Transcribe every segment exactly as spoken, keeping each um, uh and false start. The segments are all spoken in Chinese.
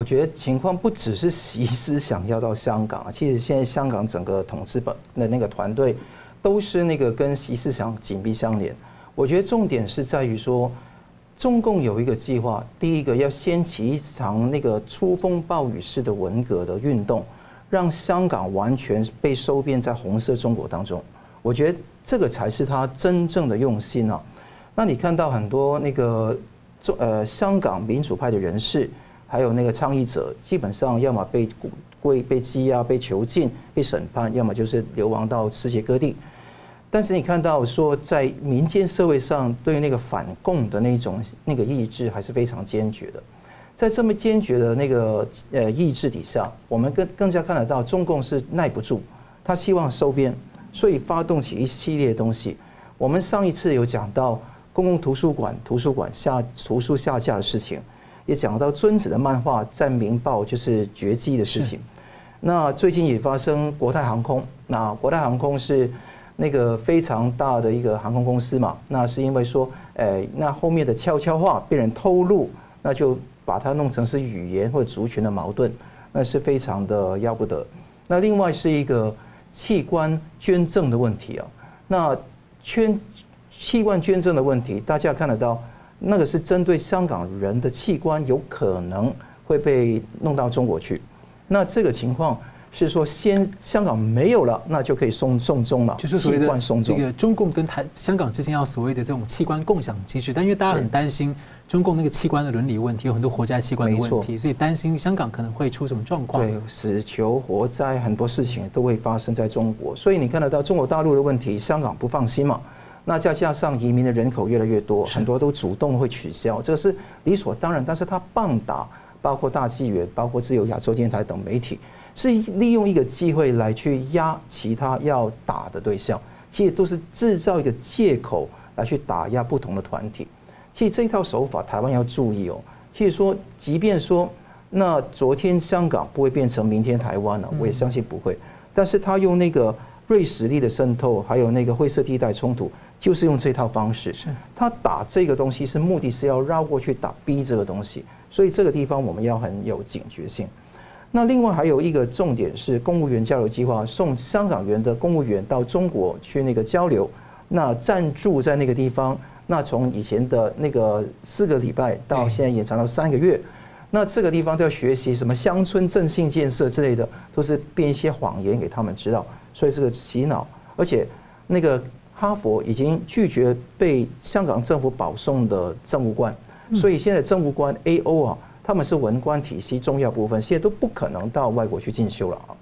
我觉得情况不只是习师想要到香港，其实现在香港整个统治的那个团队都是那个跟习思想紧密相连。我觉得重点是在于说，中共有一个计划，第一个要掀起一场那个出风暴雨式的文革的运动，让香港完全被收编在红色中国当中。我觉得这个才是他真正的用心啊。那你看到很多那个中呃香港民主派的人士。 还有那个倡议者，基本上要么被归被羁押、被囚禁、被审判，要么就是流亡到世界各地。但是你看到说，在民间社会上，对那个反共的那种那个意志还是非常坚决的。在这么坚决的那个呃意志底下，我们更更加看得到，中共是耐不住，他希望收编，所以发动起一系列的东西。我们上一次有讲到公共图书馆、图书馆下图书下架的事情。 也讲到尊子的漫画在《明报》就是绝迹的事情，那最近也发生国泰航空。那国泰航空是那个非常大的一个航空公司嘛，那是因为说，呃，那后面的悄悄话被人透露，那就把它弄成是语言或族群的矛盾，那是非常的要不得。那另外是一个器官捐赠的问题啊，那捐器官捐赠的问题，大家看得到。 那个是针对香港人的器官有可能会被弄到中国去，那这个情况是说，先香港没有了，那就可以送送中了，就是所谓的这个中共跟台香港之间要所谓的这种器官共享机制，但因为大家很担心中共那个器官的伦理问题，有很多活摘器官的问题，所以担心香港可能会出什么状况。对，死囚、活摘很多事情都会发生在中国，所以你看得到中国大陆的问题，香港不放心嘛。 那再加上移民的人口越来越多，很多都主动会取消，这是理所当然。但是他棒打，包括大纪元、包括自由亚洲电台等媒体，是利用一个机会来去压其他要打的对象，其实都是制造一个借口来去打压不同的团体。其实这一套手法，台湾要注意哦。其实说，即便说那昨天香港不会变成明天台湾了，我也相信不会。但是他用那个瑞士力的渗透，还有那个灰色地带冲突。 就是用这套方式，他打这个东西是目的是要绕过去打 B 这个东西，所以这个地方我们要很有警觉性。那另外还有一个重点是公务员交流计划，送香港人的公务员到中国去那个交流，那暂住在那个地方，那从以前的那个四个礼拜到现在延长到三个月，那这个地方都要学习什么乡村振兴建设之类的，都是编一些谎言给他们知道，所以这个洗脑，而且那个。 哈佛已经拒绝被香港政府保送的政务官，所以现在政务官 A O 啊，他们是文官体系重要部分，现在都不可能到外国去进修了啊。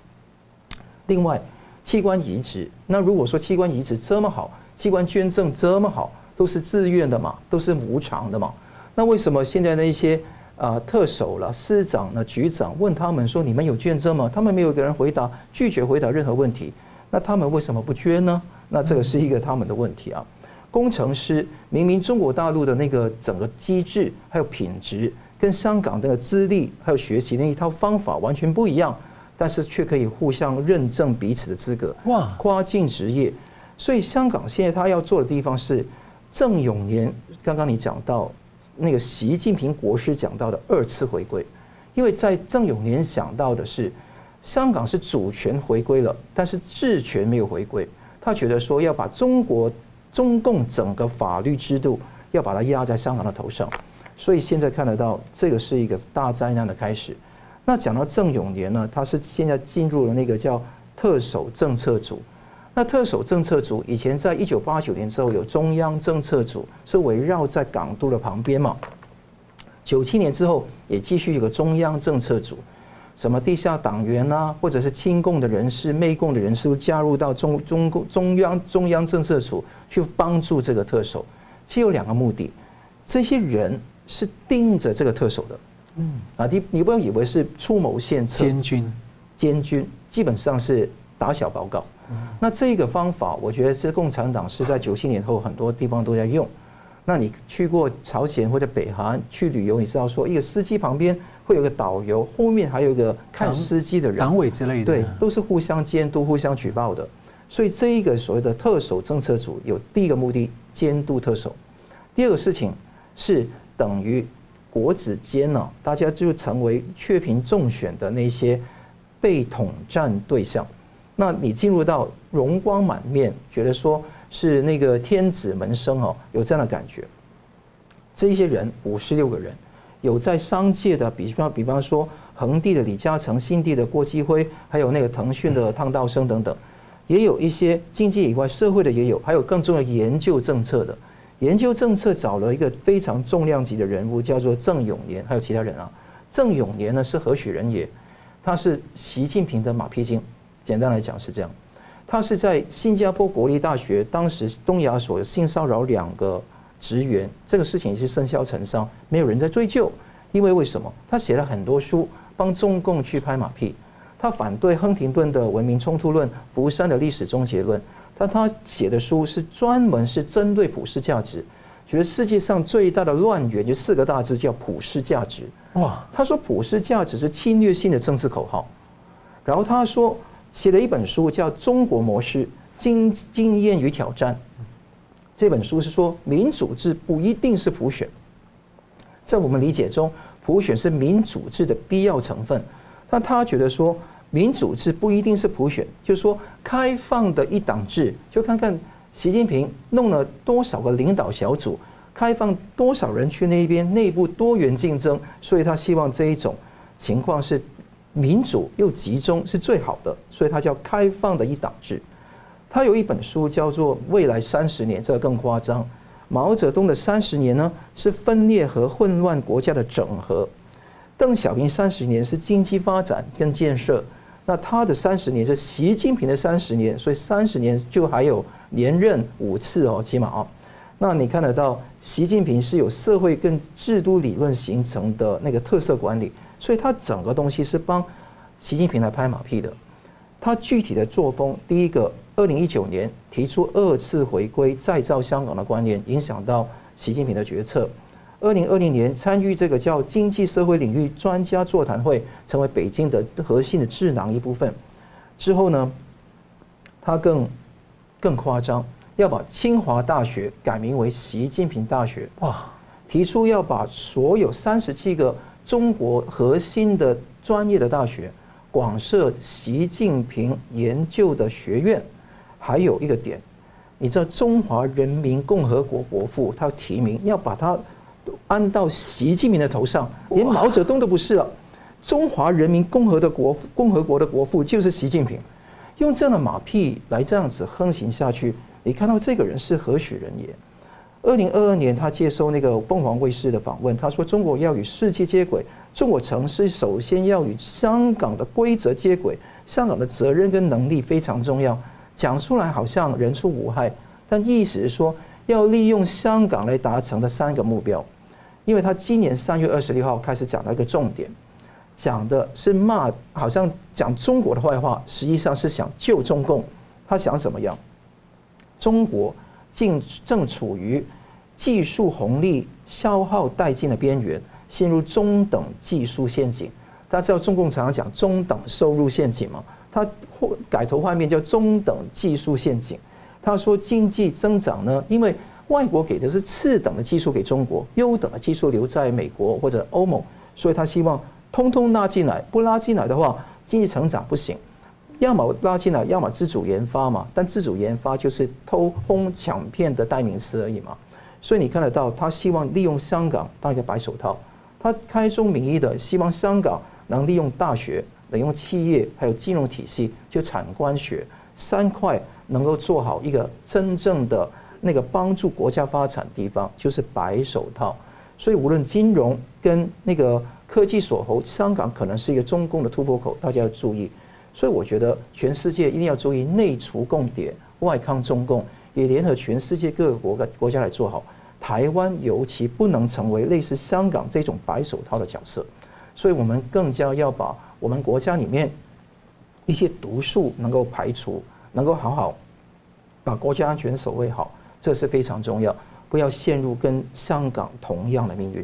另外，器官移植，那如果说器官移植这么好，器官捐赠这么好，都是自愿的嘛，都是无偿的嘛，那为什么现在的一些啊特首了、司长呢、局长问他们说你们有捐赠吗？他们没有一个人回答，拒绝回答任何问题。那他们为什么不捐呢？ 那这个是一个他们的问题啊，工程师明明中国大陆的那个整个机制还有品质跟香港的资历还有学习那一套方法完全不一样，但是却可以互相认证彼此的资格，哇，跨境职业。所以香港现在他要做的地方是郑永年刚刚你讲到那个习近平国师讲到的二次回归，因为在郑永年想到的是香港是主权回归了，但是治权没有回归。 他觉得说要把中国中共整个法律制度要把它压在香港的头上，所以现在看得到这个是一个大灾难的开始。那讲到郑永年呢，他是现在进入了那个叫特首政策组。那特首政策组以前在一九八九年之后有中央政策组，是围绕在港督的旁边嘛。九七年之后也继续有个中央政策组。 什么地下党员啊，或者是亲共的人士、媚共的人士，加入到中中共中央中央政策组去帮助这个特首，其实有两个目的。这些人是盯着这个特首的，嗯啊，你你不要以为是出谋献策，监军，监军基本上是打小报告。嗯、那这个方法，我觉得是共产党是在九七年后很多地方都在用。那你去过朝鲜或者北韩去旅游，你知道说一个司机旁边。 会有个导游，后面还有一个看司机的人，党委之类的，对，都是互相监督、互相举报的。所以这一个所谓的特首政策组有第一个目的，监督特首；第二个事情是等于国子监呢、啊，大家就成为雀屏中选的那些被统战对象。那你进入到荣光满面，觉得说是那个天子门生哦、啊，有这样的感觉。这些人五十六个人，有在商界的，比方比方说恒地的李嘉诚、新地的郭基辉，还有那个腾讯的汤道生等等，也有一些经济以外社会的也有，还有更重要的研究政策的。 研究政策找了一个非常重量级的人物，叫做郑永年，还有其他人啊。郑永年呢是何许人也？他是习近平的马屁精，简单来讲是这样。他是在新加坡国立大学当时东亚所性骚扰两个职员，这个事情是甚嚣尘上，没有人在追究，因为为什么？他写了很多书帮中共去拍马屁，他反对亨廷顿的文明冲突论、福山的历史终结论。 但他写的书是专门是针对普世价值，觉得世界上最大的乱源就四个大字叫普世价值。哇！他说普世价值是侵略性的政治口号，然后他说写了一本书叫《中国模式：经经验与挑战》，这本书是说民主制不一定是普选，在我们理解中，普选是民主制的必要成分，但他觉得说。 民主制不一定是普选，就是说开放的一党制，就看看习近平弄了多少个领导小组，开放多少人去那边，内部多元竞争，所以他希望这一种情况是民主又集中是最好的，所以他叫开放的一党制。他有一本书叫做《未来三十年》，这个更夸张。毛泽东的三十年呢是分裂和混乱国家的整合，邓小平三十年是经济发展跟建设。 那他的三十年是习近平的三十年，所以三十年就还有连任五次哦，起码哦。那你看得到，习近平是有社会跟制度理论形成的那个特色管理，所以他整个东西是帮习近平来拍马屁的。他具体的作风，第一个，二零一九年提出二次回归再造香港的观念，影响到习近平的决策。二零二零年参与这个叫经济社会领域专家座谈会，成为北京的核心的智囊一部分。之后呢，他更更夸张，要把清华大学改名为习近平大学。哇！提出要把所有三十七个中国核心的专业的大学广设习近平研究的学院。还有一个点，你知道中华人民共和国国父他提名要把他。 安到习近平的头上，连毛泽东都不是了。中华人民共和的国共和国的国父就是习近平，用这样的马屁来这样子横行下去，你看到这个人是何许人也？二零二二年，他接受那个凤凰卫视的访问，他说：“中国要与世界接轨，中国城市首先要与香港的规则接轨，香港的责任跟能力非常重要。”讲出来好像人畜无害，但意思是说要利用香港来达成的三个目标。 因为他今年三月二十六号开始讲了一个重点，讲的是骂，好像讲中国的坏话，实际上是想救中共。他想怎么样？中国正正处于技术红利消耗殆尽的边缘，陷入中等技术陷阱。大家知道中共常常讲中等收入陷阱嘛，他改头换面叫中等技术陷阱。他说经济增长呢，因为 外国给的是次等的技术给中国，优等的技术留在美国或者欧盟，所以他希望通通拉进来。不拉进来的话，经济成长不行。要么拉进来，要么自主研发嘛。但自主研发就是偷轰抢骗的代名词而已嘛。所以你看得到，他希望利用香港当一个白手套。他开宗明义的希望香港能利用大学、能用企业还有金融体系，就产官学三块，能够做好一个真正的。 那个帮助国家发展地方就是白手套，所以无论金融跟那个科技锁喉，香港可能是一个中共的突破口，大家要注意。所以我觉得全世界一定要注意内除共谍，外抗中共，也联合全世界各个国国家来做好。台湾尤其不能成为类似香港这种白手套的角色，所以我们更加要把我们国家里面一些毒素能够排除，能够好好把国家安全守卫好。 这是非常重要，不要陷入跟香港同样的命运。